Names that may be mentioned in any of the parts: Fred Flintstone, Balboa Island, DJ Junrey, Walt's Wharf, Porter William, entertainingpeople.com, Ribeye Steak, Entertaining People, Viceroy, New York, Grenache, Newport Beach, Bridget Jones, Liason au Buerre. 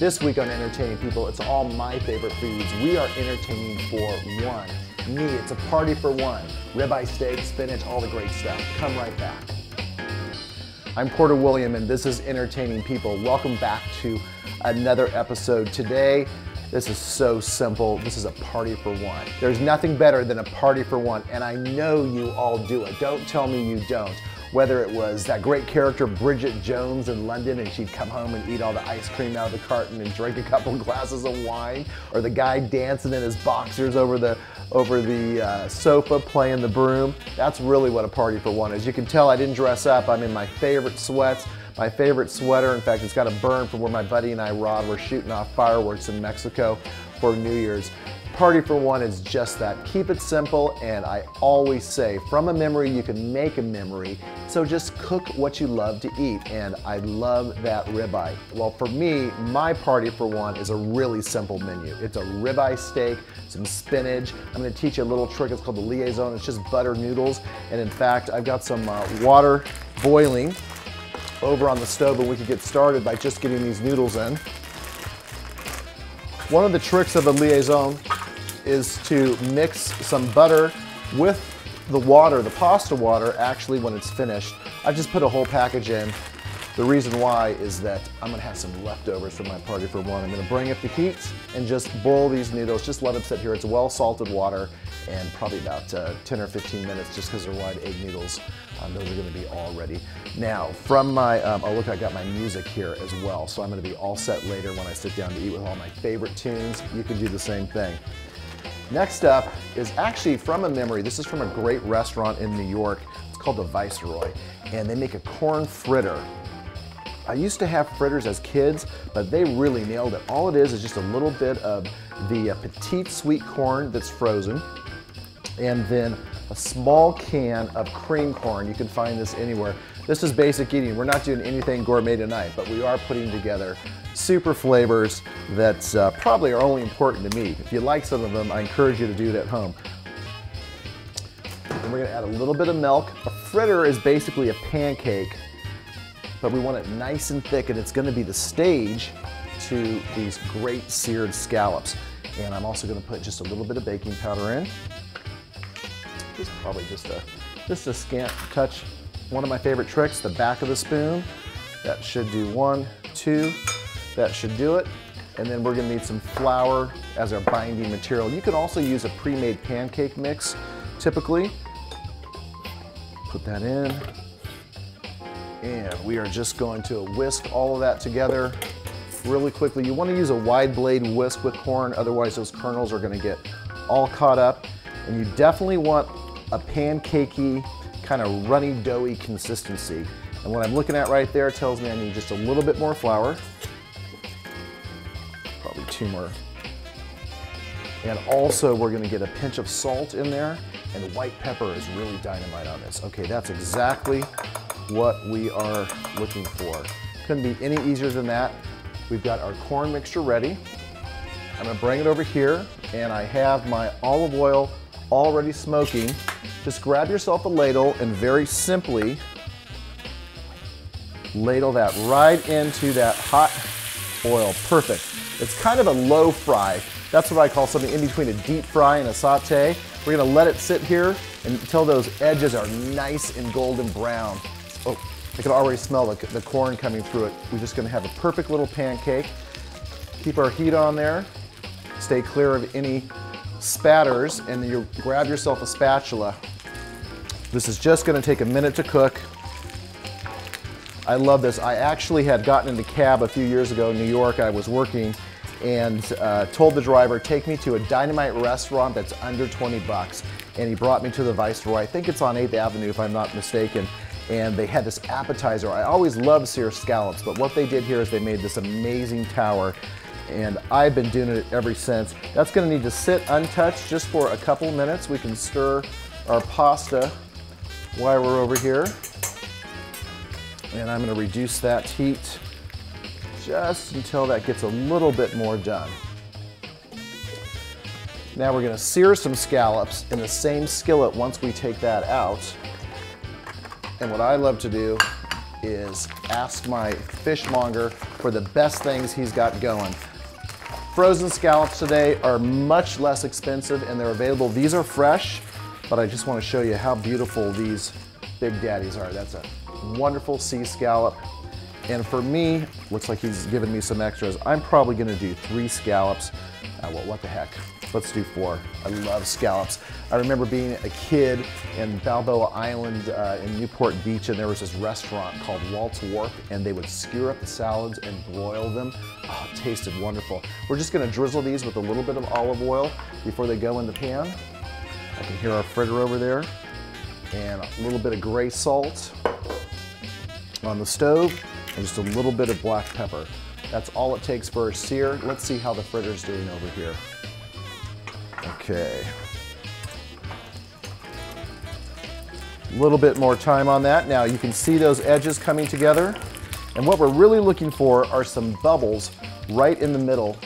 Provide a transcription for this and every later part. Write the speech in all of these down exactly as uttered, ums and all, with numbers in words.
This week on Entertaining People, it's all my favorite foods. We are entertaining for one. Me, it's a party for one. Ribeye steak, spinach, all the great stuff. Come right back. I'm Porter William, and this is Entertaining People. Welcome back to another episode today. This is so simple. This is a party for one. There's nothing better than a party for one, and I know you all do it. Don't tell me you don't. Whether it was that great character Bridget Jones in London and she'd come home and eat all the ice cream out of the carton and drink a couple glasses of wine, or the guy dancing in his boxers over the over the uh, sofa playing the broom. That's really what a party for one is. You can tell I didn't dress up. I'm in my favorite sweats, my favorite sweater. In fact, it's got a burn from where my buddy and I, Rod, were shooting off fireworks in Mexico for New Year's. Party for one is just that. Keep it simple, and I always say, from a memory you can make a memory, so just cook what you love to eat, and I love that ribeye. Well, for me, my party for one is a really simple menu. It's a ribeye steak, some spinach. I'm gonna teach you a little trick, it's called the liaison. It's just butter noodles, and in fact, I've got some uh, water boiling over on the stove, and we could get started by just getting these noodles in. One of the tricks of the liaison is to mix some butter with the water, the pasta water, actually when it's finished. I've just put a whole package in. The reason why is that I'm gonna have some leftovers from my party for one. I'm gonna bring up the heat and just boil these noodles. Just let them sit here. It's well salted water and probably about uh, ten or fifteen minutes just because they're wide egg noodles. Um, those are gonna be all ready. Now, from my, um, oh look, I got my music here as well. So I'm gonna be all set later when I sit down to eat with all my favorite tunes. You can do the same thing. Next up is actually from a memory. This is from a great restaurant in New York. It's called the Viceroy, and they make a corn fritter. I used to have fritters as kids, but they really nailed it. All it is is just a little bit of the uh, petite sweet corn that's frozen, and then a small can of cream corn. You can find this anywhere. This is basic eating. We're not doing anything gourmet tonight, but we are putting together super flavors that uh, probably are only important to me. If you like some of them, I encourage you to do it at home. And we're gonna add a little bit of milk. A fritter is basically a pancake, but we want it nice and thick, and it's gonna be the stage to these great seared scallops. And I'm also gonna put just a little bit of baking powder in. It's probably just a, just a scant touch. One of my favorite tricks, the back of the spoon. That should do one, two, that should do it. And then we're gonna need some flour as our binding material. You can also use a pre-made pancake mix, typically. Put that in. And we are just going to whisk all of that together really quickly. You wanna use a wide blade whisk with corn, otherwise those kernels are gonna get all caught up. And you definitely want a pancakey, kind of runny, doughy consistency. And what I'm looking at right there tells me I need just a little bit more flour. Probably two more. And also we're gonna get a pinch of salt in there, and white pepper is really dynamite on this. Okay, that's exactly what we are looking for. Couldn't be any easier than that. We've got our corn mixture ready. I'm gonna bring it over here, and I have my olive oil already smoking. Just grab yourself a ladle and very simply ladle that right into that hot oil. Perfect. It's kind of a low fry. That's what I call something in between a deep fry and a saute. We're gonna let it sit here until those edges are nice and golden brown. Oh, I can already smell the, the corn coming through it. We're just gonna have a perfect little pancake. Keep our heat on there. Stay clear of any spatters, and then you grab yourself a spatula. This is just gonna take a minute to cook. I love this. I actually had gotten into cab a few years ago in New York. I was working and uh, told the driver, take me to a dynamite restaurant that's under twenty bucks. And he brought me to the Viceroy. I think it's on eighth avenue if I'm not mistaken. And they had this appetizer. I always love seared scallops, but what they did here is they made this amazing tower, and I've been doing it ever since. That's gonna need to sit untouched just for a couple minutes. We can stir our pasta while we're over here. And I'm gonna reduce that heat just until that gets a little bit more done. Now we're gonna sear some scallops in the same skillet once we take that out. And what I love to do is ask my fishmonger for the best things he's got going. Frozen scallops today are much less expensive and they're available. These are fresh, but I just want to show you how beautiful these big daddies are. That's a wonderful sea scallop. And for me, looks like he's given me some extras. I'm probably gonna do three scallops. Uh, well, what the heck? Let's do four. I love scallops. I remember being a kid in Balboa Island uh, in Newport Beach, and there was this restaurant called Walt's Wharf, and they would skewer up the salads and broil them. Oh, it tasted wonderful. We're just gonna drizzle these with a little bit of olive oil before they go in the pan. I can hear our fritter over there. And a little bit of gray salt on the stove, and just a little bit of black pepper. That's all it takes for a sear. Let's see how the fritter's doing over here. Okay. A little bit more time on that. Now you can see those edges coming together. And what we're really looking for are some bubbles right in the middle.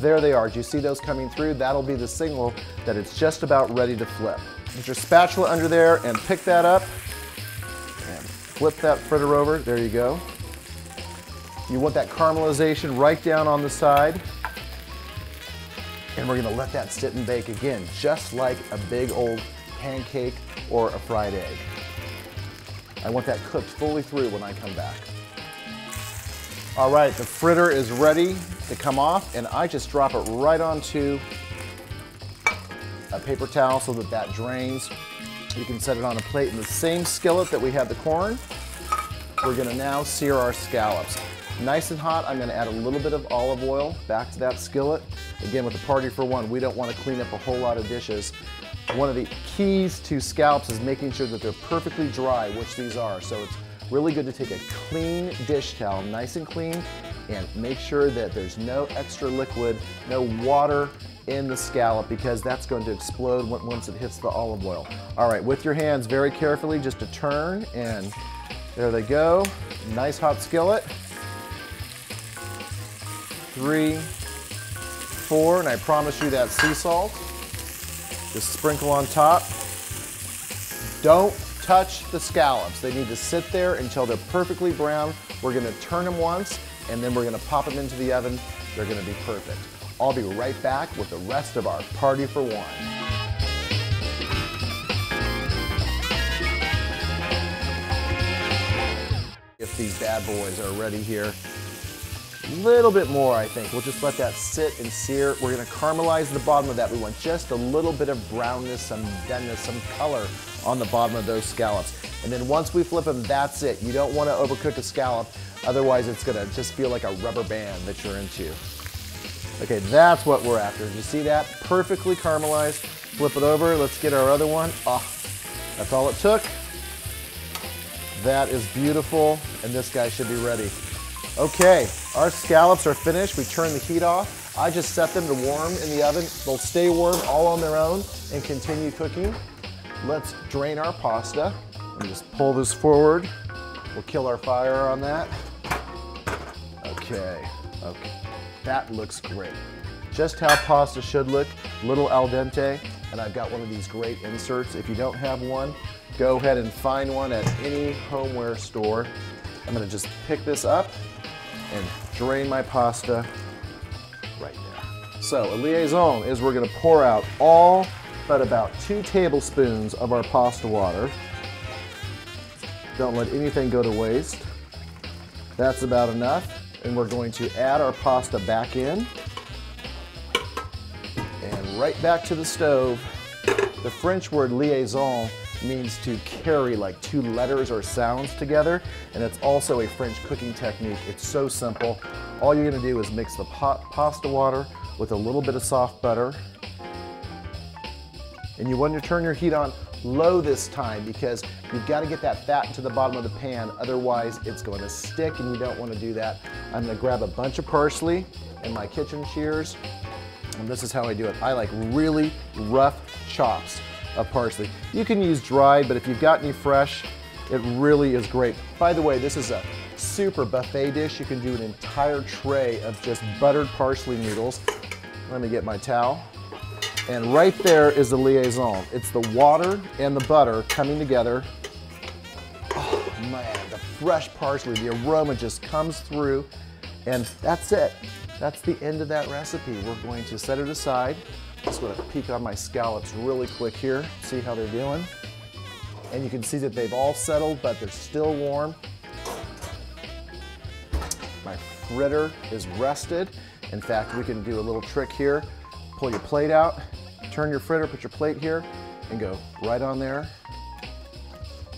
There they are. Do you see those coming through? That'll be the signal that it's just about ready to flip. Put your spatula under there and pick that up. Flip that fritter over, there you go. You want that caramelization right down on the side. And we're gonna let that sit and bake again, just like a big old pancake or a fried egg. I want that cooked fully through when I come back. All right, the fritter is ready to come off, and I just drop it right onto a paper towel so that that drains. You can set it on a plate in the same skillet that we had the corn. We're gonna now sear our scallops. Nice and hot, I'm gonna add a little bit of olive oil back to that skillet. Again, with a party for one, we don't wanna clean up a whole lot of dishes. One of the keys to scallops is making sure that they're perfectly dry, which these are. So it's really good to take a clean dish towel, nice and clean, and make sure that there's no extra liquid, no water in the scallop, because that's going to explode once it hits the olive oil. All right, with your hands very carefully, just to turn, and there they go. Nice hot skillet. Three, four, and I promise you that sea salt. Just sprinkle on top. Don't touch the scallops. They need to sit there until they're perfectly brown. We're gonna turn them once, and then we're gonna pop them into the oven. They're gonna be perfect. I'll be right back with the rest of our party for one. If these bad boys are ready here, a little bit more, I think. We'll just let that sit and sear. We're gonna caramelize the bottom of that. We want just a little bit of brownness, some doneness, some color on the bottom of those scallops. And then once we flip them, that's it. You don't wanna overcook a scallop, otherwise it's gonna just feel like a rubber band that you're into. Okay, that's what we're after. Did you see that? Perfectly caramelized. Flip it over. Let's get our other one. Oh, that's all it took. That is beautiful, and this guy should be ready. Okay, our scallops are finished. We turn the heat off. I just set them to warm in the oven. They'll stay warm all on their own and continue cooking. Let's drain our pasta. And just pull this forward. We'll kill our fire on that. Okay, okay. That looks great. Just how pasta should look, little al dente, and I've got one of these great inserts. If you don't have one, go ahead and find one at any homeware store. I'm gonna just pick this up and drain my pasta right there. So a liaison is we're gonna pour out all but about two tablespoons of our pasta water. Don't let anything go to waste. That's about enough. And we're going to add our pasta back in and right back to the stove. The French word liaison means to carry like two letters or sounds together, and it's also a French cooking technique. It's so simple. All you're gonna do is mix the pot pasta water with a little bit of soft butter, and you want to turn your heat on low this time, because you've got to get that fat into the bottom of the pan, otherwise it's going to stick and you don't want to do that. I'm going to grab a bunch of parsley and my kitchen shears, and this is how I do it. I like really rough chops of parsley. You can use dried, but if you've got any fresh, it really is great. By the way, this is a super buffet dish. You can do an entire tray of just buttered parsley noodles. Let me get my towel. And right there is the liaison. It's the water and the butter coming together. Oh man, the fresh parsley. The aroma just comes through, and that's it. That's the end of that recipe. We're going to set it aside. Just going to peek on my scallops really quick here, see how they're doing. And you can see that they've all settled, but they're still warm. My fritter is rested. In fact, we can do a little trick here. Pull your plate out, turn your fritter, put your plate here, and go right on there,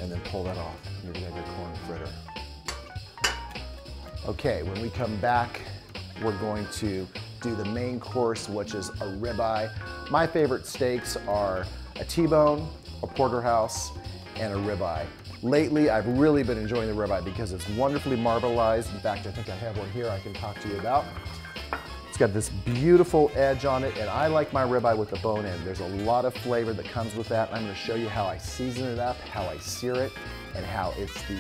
and then pull that off. You're gonna have your corn fritter. Okay, when we come back, we're going to do the main course, which is a ribeye. My favorite steaks are a T-bone, a porterhouse, and a ribeye. Lately, I've really been enjoying the ribeye because it's wonderfully marbleized. In fact, I think I have one here I can talk to you about. It's got this beautiful edge on it, and I like my ribeye with the bone end. There's a lot of flavor that comes with that. I'm gonna show you how I season it up, how I sear it, and how it's the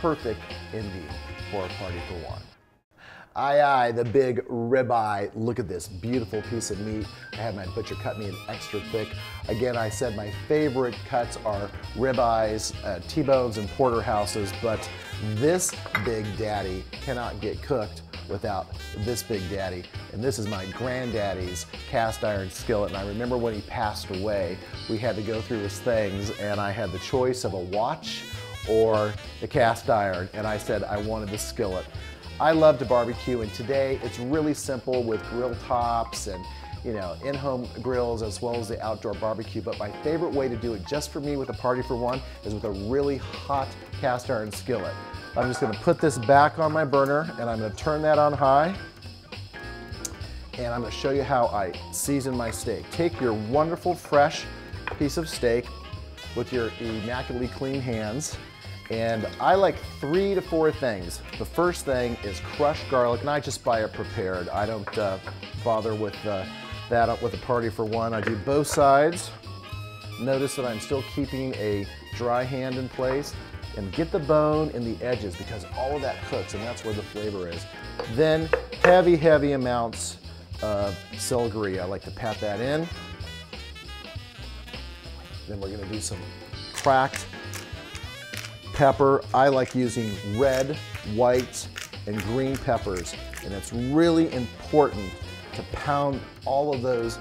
perfect ending for a party for one. Aye, aye, the big ribeye. Look at this beautiful piece of meat. I had my butcher cut me an extra thick. Again, I said my favorite cuts are ribeyes, uh, T-bones, and porterhouses, but this big daddy cannot get cooked without this big daddy. And this is my granddaddy's cast iron skillet. And I remember when he passed away, we had to go through his things, and I had the choice of a watch or the cast iron. And I said I wanted the skillet. I love to barbecue, and today it's really simple with grill tops and, you know, in-home grills as well as the outdoor barbecue. But my favorite way to do it, just for me with a party for one, is with a really hot cast iron skillet. I'm just gonna put this back on my burner, and I'm gonna turn that on high, and I'm gonna show you how I season my steak. Take your wonderful fresh piece of steak with your immaculately clean hands. And I like three to four things. The first thing is crushed garlic, and I just buy it prepared. I don't uh, bother with uh, that with a party for one. I do both sides. Notice that I'm still keeping a dry hand in place. And get the bone and the edges, because all of that cooks, and that's where the flavor is. Then heavy, heavy amounts of celery. I like to pat that in. Then we're gonna do some cracked pepper. I like using red, white, and green peppers, and it's really important to pound all of those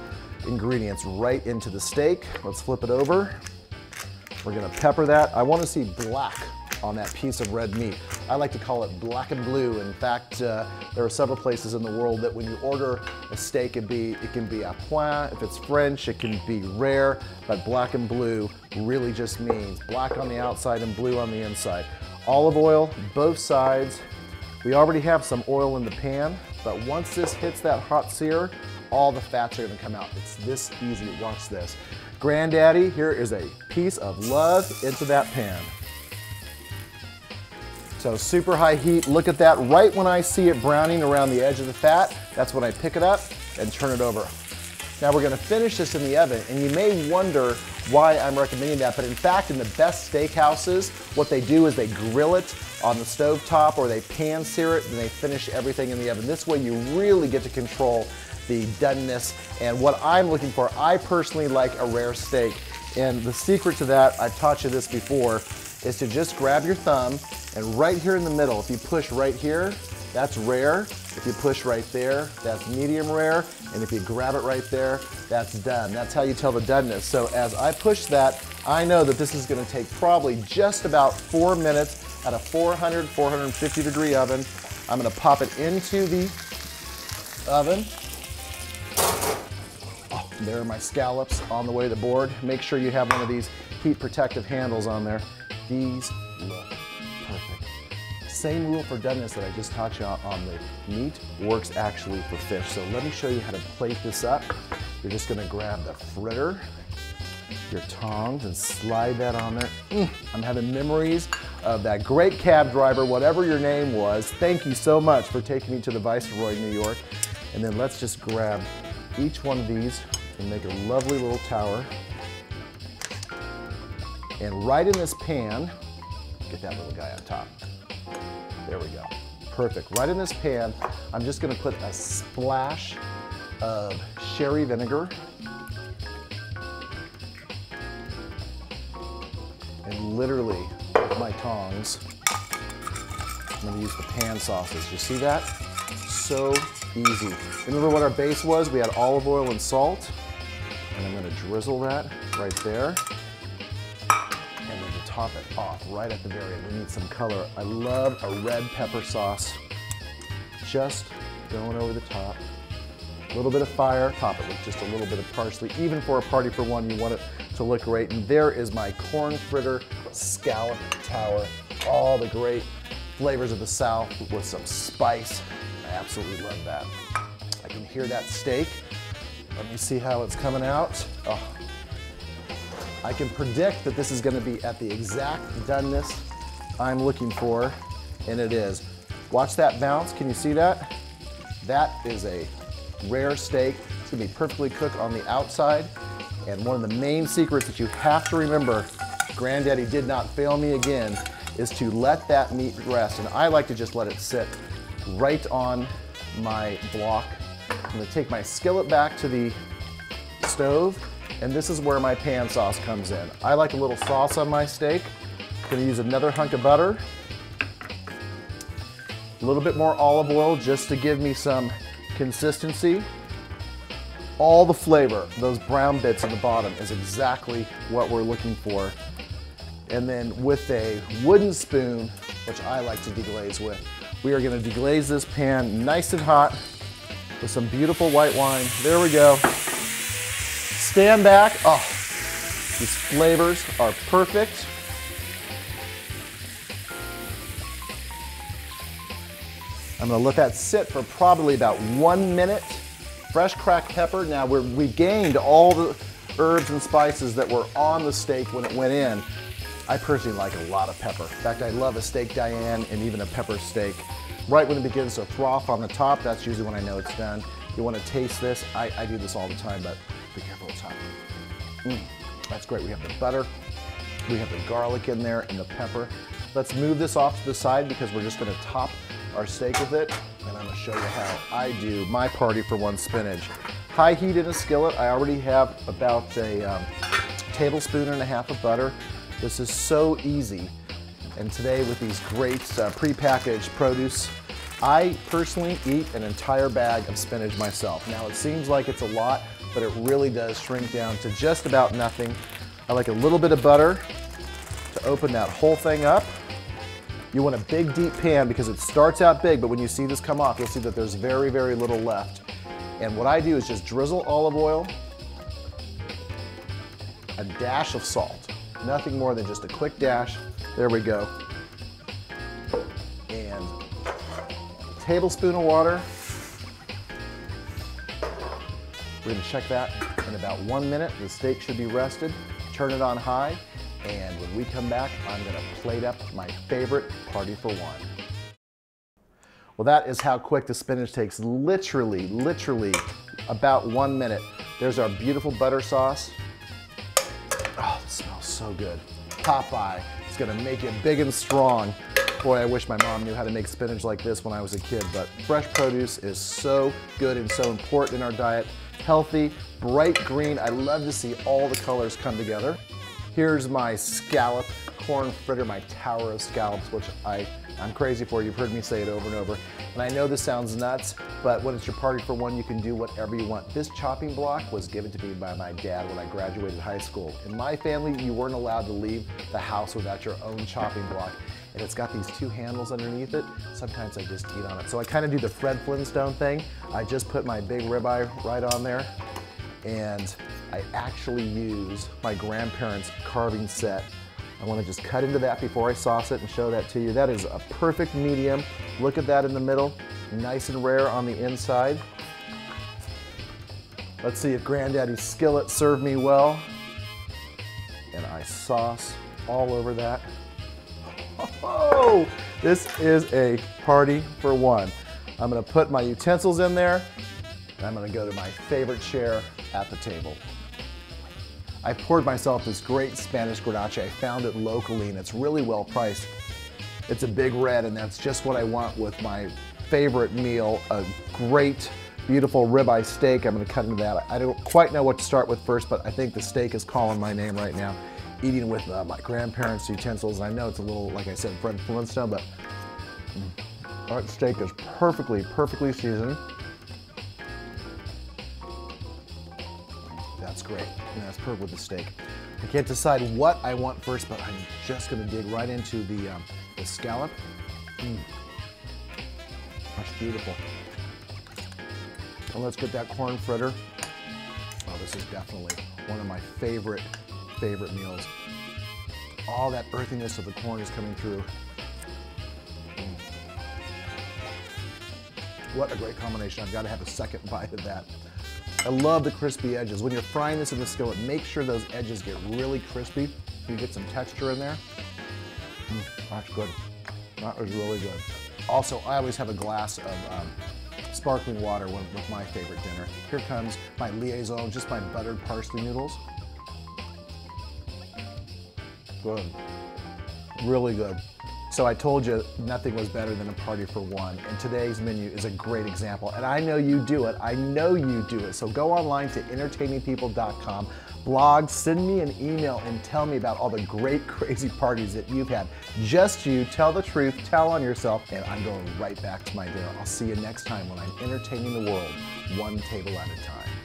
ingredients right into the steak. Let's flip it over. We're gonna pepper that. I wanna see black on that piece of red meat. I like to call it black and blue. In fact, uh, there are several places in the world that when you order a steak, it, be, it can be a point. If it's French, it can be rare, but black and blue really just means black on the outside and blue on the inside. Olive oil, both sides. We already have some oil in the pan, but once this hits that hot sear, all the fats are gonna come out. It's this easy, watch this. Granddaddy, here is a piece of love into that pan. So super high heat, look at that. Right when I see it browning around the edge of the fat, that's when I pick it up and turn it over. Now we're gonna finish this in the oven, and you may wonder why I'm recommending that, but in fact, in the best steakhouses, what they do is they grill it on the stovetop, or they pan sear it, and they finish everything in the oven. This way you really get to control the doneness and what I'm looking for. I personally like a rare steak, and the secret to that, I've taught you this before, is to just grab your thumb, and right here in the middle, if you push right here, that's rare. If you push right there, that's medium rare. And if you grab it right there, that's done. That's how you tell the doneness. So as I push that, I know that this is gonna take probably just about four minutes at a four hundred, four fifty degree oven. I'm gonna pop it into the oven. Oh, there are my scallops on the way to the board. Make sure you have one of these heat protective handles on there. These look perfect. Same rule for doneness that I just taught you on the meat works actually for fish. So let me show you how to plate this up. You're just gonna grab the fritter, your tongs, and slide that on there. Mm, I'm having memories of that great cab driver, whatever your name was. Thank you so much for taking me to the Viceroy, New York. And then let's just grab each one of these and make a lovely little tower. And right in this pan, get that little guy on top. There we go. Perfect. Right in this pan, I'm just gonna put a splash of sherry vinegar and literally with my tongs, I'm gonna use the pan sausage. You see that? So easy. Remember what our base was? We had olive oil and salt. And I'm gonna drizzle that right there. And then to top it off right at the very end, we need some color. I love a red pepper sauce. Just going over the top. A little bit of fire, top it with just a little bit of parsley. Even for a party for one, you want it to look great. And there is my corn fritter scallop tower. All the great flavors of the South with some spice. I absolutely love that. I can hear that steak. Let me see how it's coming out. Oh. I can predict that this is gonna be at the exact doneness I'm looking for, and it is. Watch that bounce, can you see that? That is a rare steak. It's gonna be perfectly cooked on the outside. And one of the main secrets that you have to remember, Granddaddy did not fail me again, is to let that meat rest. And I like to just let it sit right on my block. I'm gonna take my skillet back to the stove, and this is where my pan sauce comes in. I like a little sauce on my steak. I'm gonna use another hunk of butter, a little bit more olive oil just to give me some consistency. All the flavor, those brown bits at the bottom, is exactly what we're looking for. And then with a wooden spoon, which I like to deglaze with, we are gonna deglaze this pan nice and hot with some beautiful white wine. There we go. Stand back. Oh, these flavors are perfect. I'm gonna let that sit for probably about one minute. Fresh cracked pepper. Now we're, we gained all the herbs and spices that were on the steak when it went in. I personally like a lot of pepper. In fact, I love a steak Diane and even a pepper steak. Right when it begins to froth on the top, that's usually when I know it's done. You wanna taste this. I, I do this all the time, but be careful with time. Mm, that's great. We have the butter, we have the garlic in there and the pepper. Let's move this off to the side because we're just gonna top our steak with it, and I'm gonna show you how I do my party for one spinach. High heat in a skillet. I already have about a um, tablespoon and a half of butter. This is so easy. And today with these great uh, prepackaged produce, I personally eat an entire bag of spinach myself. Now it seems like it's a lot, but it really does shrink down to just about nothing. I like a little bit of butter to open that whole thing up. You want a big, deep pan because it starts out big, but when you see this come off, you'll see that there's very, very little left. And what I do is just drizzle olive oil, a dash of salt. Nothing more than just a quick dash. There we go. And a tablespoon of water. We're gonna check that in about one minute. The steak should be rested. Turn it on high. And when we come back, I'm gonna plate up my favorite party for one. Well, that is how quick the spinach takes. Literally, literally about one minute. There's our beautiful butter sauce. Oh, it smells so good. Popeye, it's gonna make it big and strong. Boy, I wish my mom knew how to make spinach like this when I was a kid, but fresh produce is so good and so important in our diet. Healthy, bright green. I love to see all the colors come together. Here's my scallop corn fritter, my tower of scallops, which I, I'm crazy for. You've heard me say it over and over. And I know this sounds nuts, but when it's your party for one, you can do whatever you want. This chopping block was given to me by my dad when I graduated high school. In my family, you weren't allowed to leave the house without your own chopping block. And it's got these two handles underneath it. Sometimes I just eat on it. So I kind of do the Fred Flintstone thing. I just put my big ribeye right on there, and I actually use my grandparents' carving set. I want to just cut into that before I sauce it and show that to you. That is a perfect medium. Look at that in the middle, nice and rare on the inside. Let's see if Granddaddy's skillet served me well. And I sauce all over that. Oh, this is a party for one. I'm gonna put my utensils in there, and I'm gonna go to my favorite chair at the table. I poured myself this great Spanish Grenache. I found it locally and it's really well priced. It's a big red, and that's just what I want with my favorite meal, a great, beautiful ribeye steak. I'm gonna cut into that. I don't quite know what to start with first, but I think the steak is calling my name right now. Eating with uh, my grandparents' utensils. I know it's a little, like I said, Fred Flintstone, but That steak is perfectly, perfectly seasoned. That's great. And that's perfect with the steak. I can't decide what I want first, but I'm just going to dig right into the, um, the scallop. Mm. That's beautiful. And let's get that corn fritter. Oh, this is definitely one of my favorite, favorite meals. All that earthiness of the corn is coming through. Mm. What a great combination. I've got to have a second bite of that. I love the crispy edges. When you're frying this in the skillet, make sure those edges get really crispy. You get some texture in there. Mm, that's good. That was really good. Also, I always have a glass of um, sparkling water with, with my favorite dinner. Here comes my liaison, just my buttered parsley noodles. Good. Really good. So I told you nothing was better than a party for one, and today's menu is a great example. And I know you do it. I know you do it. So go online to entertaining people dot com, blog, send me an email, and tell me about all the great, crazy parties that you've had. Just you, tell the truth, tell on yourself, and I'm going right back to my dinner. I'll see you next time when I'm entertaining the world, one table at a time.